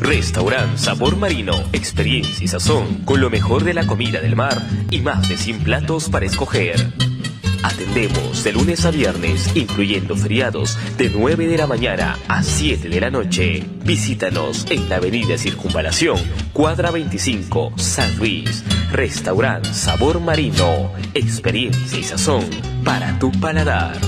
Restaurante Sabor Marino, experiencia y sazón con lo mejor de la comida del mar y más de 100 platos para escoger. Atendemos de lunes a viernes, incluyendo feriados, de 9 de la mañana a 7 de la noche. Visítanos en la Avenida Circunvalación, cuadra 25, San Luis. Restaurante Sabor Marino, experiencia y sazón para tu paladar.